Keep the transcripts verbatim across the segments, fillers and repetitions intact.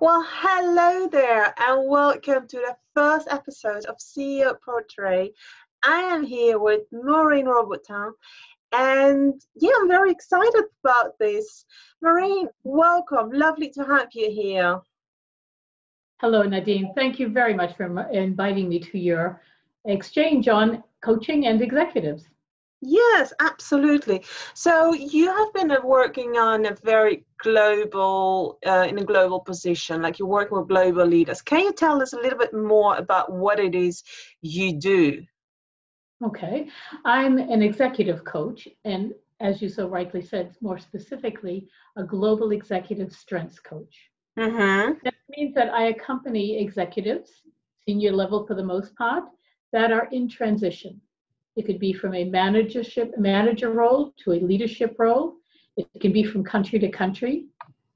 Well, hello there, and welcome to the first episode of C E O Portrait. I am here with Maureen Robotin, and yeah, I'm very excited about this. Maureen, welcome. Lovely to have you here. Hello, Nadine. Thank you very much for inviting me to your exchange on coaching and executives. Yes, absolutely. So you have been working on a very global, uh, in a global position, like you're working with global leaders. Can you tell us a little bit more about what it is you do? Okay, I'm an executive coach, and as you so rightly said, more specifically, a global executive strengths coach. Mm-hmm. That means that I accompany executives, senior level for the most part, that are in transition. It could be from a managership manager role to a leadership role. It can be from country to country.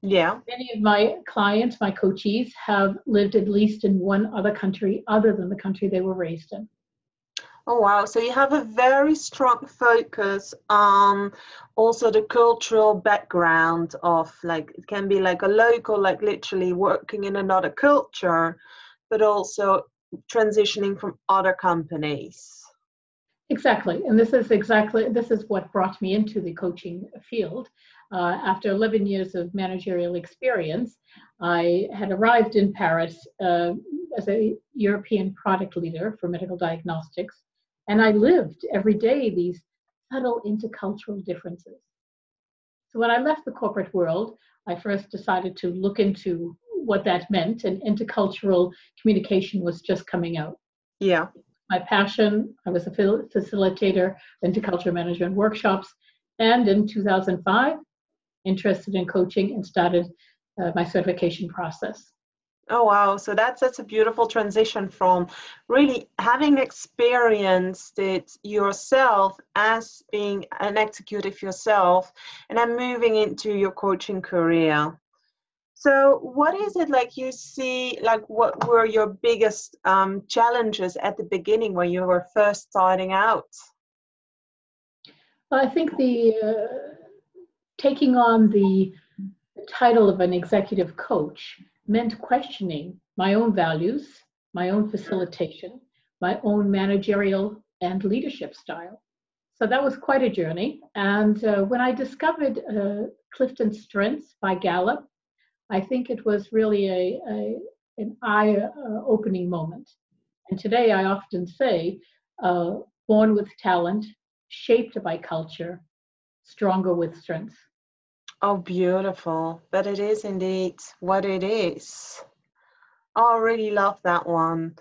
Yeah. Many of my clients, my coachees, have lived at least in one other country other than the country they were raised in. Oh, wow. So you have a very strong focus on also the cultural background of, like, it can be like a local, like literally working in another culture, but also transitioning from other companies. Exactly, and this is exactly this is what brought me into the coaching field. Uh, after eleven years of managerial experience, I had arrived in Paris uh, as a European product leader for medical diagnostics, and I lived every day these subtle intercultural differences. So when I left the corporate world, I first decided to look into what that meant, and intercultural communication was just coming out. Yeah. My passion, I was a facilitator of intercultural management workshops, and in two thousand five, interested in coaching and started uh, my certification process. Oh, wow. So that's, that's a beautiful transition from really having experienced it yourself as being an executive yourself, and then moving into your coaching career. So what is it like you see, like what were your biggest um, challenges at the beginning when you were first starting out? Well, I think the uh, taking on the title of an executive coach meant questioning my own values, my own facilitation, my own managerial and leadership style. So that was quite a journey. And uh, when I discovered uh, CliftonStrengths by Gallup, I think it was really a, a, an eye-opening moment. And today I often say, uh, born with talent, shaped by culture, stronger with strength. Oh, beautiful. But it is indeed what it is. Oh, I really love that one.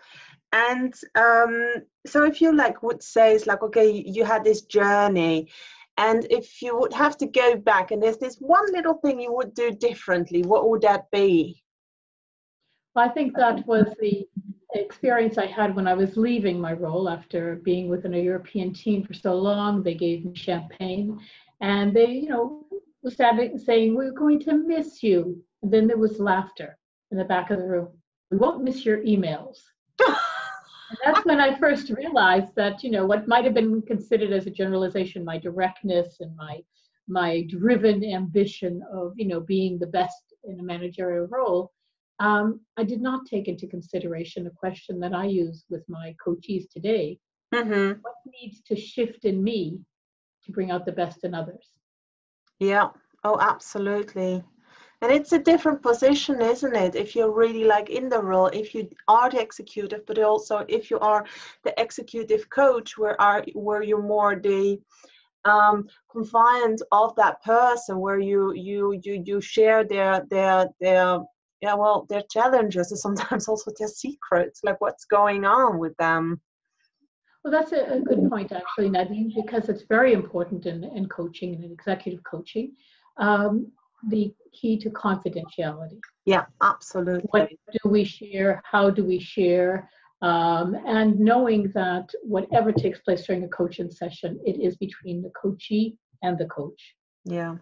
And um, so if you like would say, it's like, okay, you had this journey, and if you would have to go back and there's this one little thing you would do differently, what would that be? Well, I think that was the experience I had when I was leaving my role after being within a European team for so long. They gave me champagne and they, you know, started saying, we're going to miss you. And then there was laughter in the back of the room. We won't miss your emails. And that's when I first realized that, you know, what might have been considered as a generalization, my directness and my my driven ambition of, you know, being the best in a managerial role, um, I did not take into consideration a question that I use with my coachees today. Mm-hmm. What needs to shift in me to bring out the best in others? Yeah. Oh, absolutely. And it's a different position, isn't it? If you're really like in the role, if you are the executive, but also if you are the executive coach, where are where you're more the um, confidant of that person, where you you you you share their their their yeah well their challenges and sometimes also their secrets, like what's going on with them. Well, that's a, a good point actually, Nadine, because it's very important in in coaching and in executive coaching. Um, the key to confidentiality. Yeah, absolutely. What do we share? How do we share? Um, and knowing that whatever takes place during a coaching session, it is between the coachee and the coach. Yeah.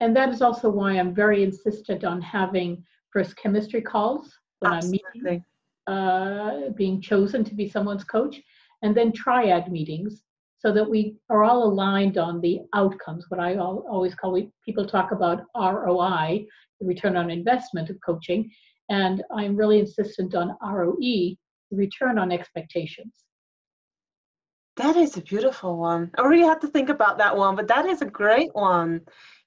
And that is also why I'm very insistent on having first chemistry calls when absolutely. I'm meeting, uh, being chosen to be someone's coach, and then triad meetings, so that we are all aligned on the outcomes, what I always call, we, people talk about R O I, the return on investment of coaching, And I'm really insistent on R O E, return on expectations. That is a beautiful one. I really had to think about that one, but that is a great one.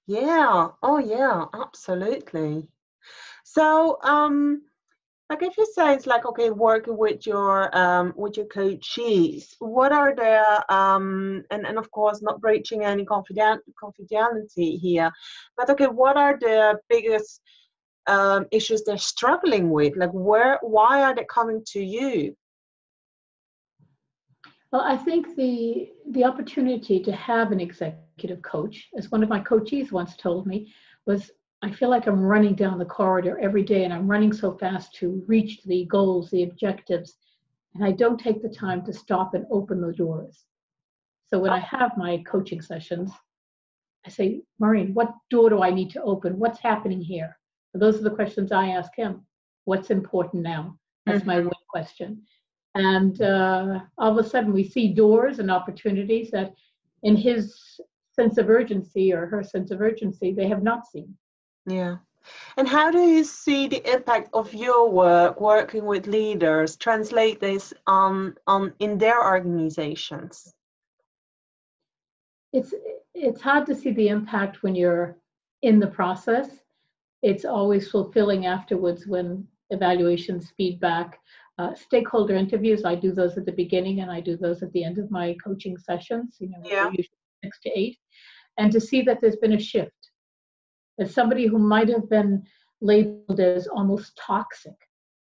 Yeah. Oh, yeah, absolutely. So, um, like if you say it's like, okay, working with your um, with your coachees, what are their, um, and, and of course not breaching any confident, confidentiality here, but okay, what are the biggest um, issues they're struggling with? Like where, why are they coming to you? Well, I think the the opportunity to have an executive coach, as one of my coachees once told me, was, I feel like I'm running down the corridor every day and I'm running so fast to reach the goals, the objectives, and I don't take the time to stop and open the doors. So when I have my coaching sessions, I say, Maureen, what door do I need to open? What's happening here? And those are the questions I ask him. What's important now? That's mm-hmm. my one question. And uh, all of a sudden we see doors and opportunities that in his sense of urgency or her sense of urgency, they have not seen. Yeah. And how do you see the impact of your work, working with leaders, translate this on, on in their organizations? It's, it's hard to see the impact when you're in the process. It's always fulfilling afterwards when evaluations, feedback, Uh, stakeholder interviews, I do those at the beginning and I do those at the end of my coaching sessions, you know, yeah. usually six to eight. And to see that there's been a shift. That somebody who might have been labeled as almost toxic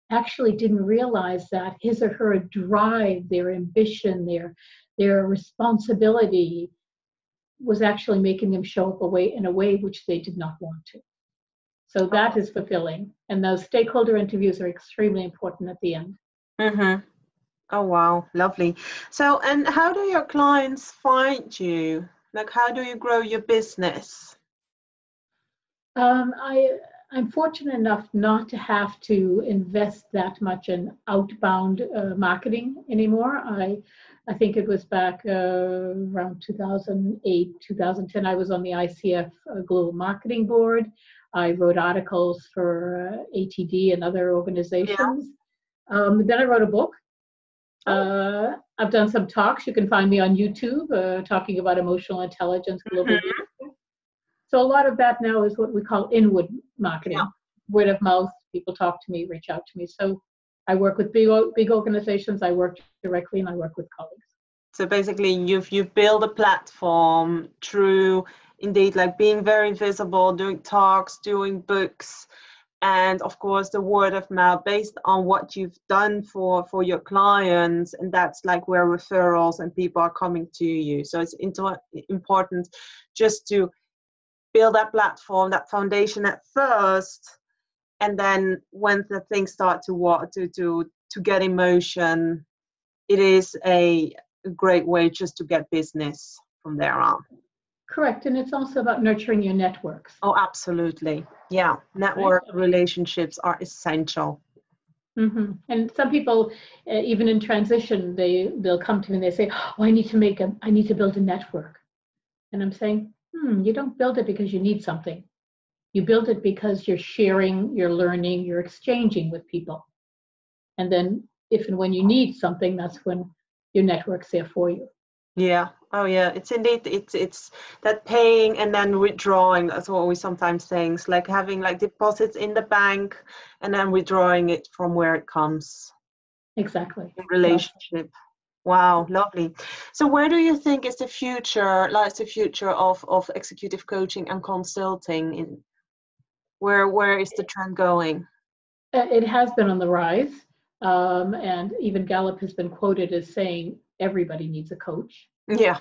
actually didn't realize that his or her drive, their ambition, their, their responsibility was actually making them show up a way, in a way which they did not want to. So that is fulfilling. And those stakeholder interviews are extremely important at the end. Mm-hmm. Oh, wow. Lovely. So, and how do your clients find you? Like, how do you grow your business? Um, I, I'm fortunate enough not to have to invest that much in outbound uh, marketing anymore. I, I think it was back uh, around two thousand eight, two thousand ten, I was on the I C F uh, Global Marketing Board. I wrote articles for uh, A T D and other organizations. Yeah. Um, then I wrote a book. Uh, I've done some talks. You can find me on YouTube uh, talking about emotional intelligence globally. Mm-hmm. So a lot of that now is what we call inward marketing, yeah. word of mouth. People talk to me, reach out to me. So I work with big, big organizations. I work directly and I work with colleagues. So basically, you've you've built a platform through. Indeed, like being very visible, doing talks, doing books, and of course the word of mouth based on what you've done for, for your clients. And that's like where referrals and people are coming to you. So it's inter- important just to build that platform, that foundation at first. And then when the things start to, to, to, to get in motion, it is a great way just to get business from there on. Correct. And it's also about nurturing your networks. Oh, absolutely. Yeah. Network relationships are essential. Mm-hmm. And some people, uh, even in transition, they, they'll come to me and they say, oh, I need to make a, I need to build a network. And I'm saying, hmm, you don't build it because you need something. You build it because you're sharing, you're learning, you're exchanging with people. And then if and when you need something, that's when your network's there for you. Yeah. Oh, yeah. It's indeed, it's it's that paying and then withdrawing. That's what we sometimes say. It's like having like deposits in the bank and then withdrawing it from where it comes. Exactly. In relationship. Wow. Lovely. So where do you think is the future, lies the future of, of executive coaching and consulting? In where Where is the trend going? It has been on the rise. Um, and even Gallup has been quoted as saying, everybody needs a coach. Yeah.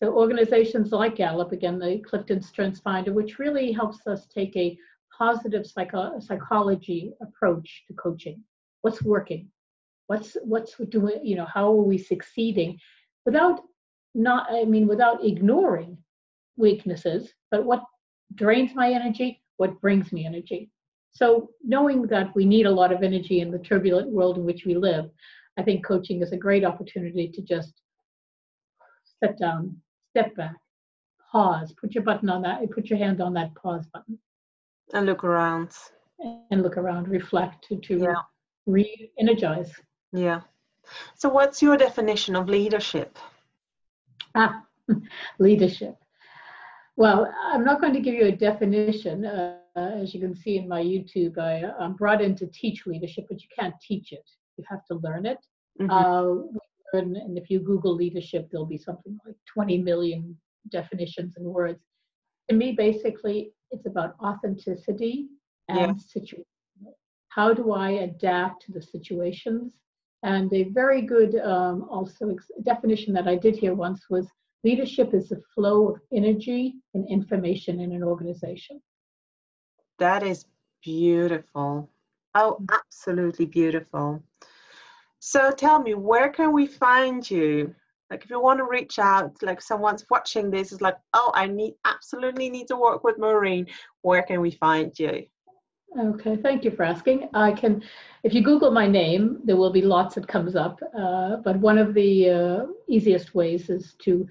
So organizations like Gallup, again, the CliftonStrengths Finder, which really helps us take a positive psycho- psychology approach to coaching. What's working? What's what's doing? You know, how are we succeeding? Without not, I mean, without ignoring weaknesses, but what drains my energy? What brings me energy? So knowing that we need a lot of energy in the turbulent world in which we live, I think coaching is a great opportunity to just step down, step back, pause, put your button on that, put your hand on that pause button. And look around. and look around, reflect to, to yeah. re-energize. Yeah. So what's your definition of leadership? Ah, leadership. Well, I'm not going to give you a definition. Uh, as you can see in my YouTube, I, I'm brought in to teach leadership, but you can't teach it. You have to learn it. Mm-hmm. uh, and, and if you Google leadership, there'll be something like twenty million definitions and words. To me, basically, it's about authenticity and yes. situation. How do I adapt to the situations? And a very good um, also ex definition that I did here once was, leadership is the flow of energy and information in an organization. That is beautiful. Oh, absolutely beautiful. So tell me, where can we find you? Like, if you want to reach out, like someone's watching this is like, oh, I need absolutely need to work with Maureen. Where can we find you? Okay, thank you for asking. I can, if you Google my name, there will be lots that comes up. Uh, but one of the uh, easiest ways is to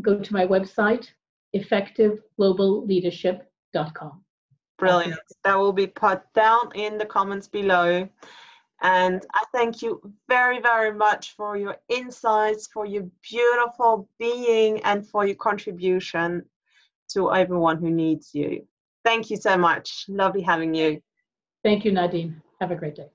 go to my website, effective global leadership dot com. Brilliant. That will be put down in the comments below. And I thank you very, very much for your insights, for your beautiful being, and for your contribution to everyone who needs you. Thank you so much. Lovely having you. Thank you, Nadine. Have a great day.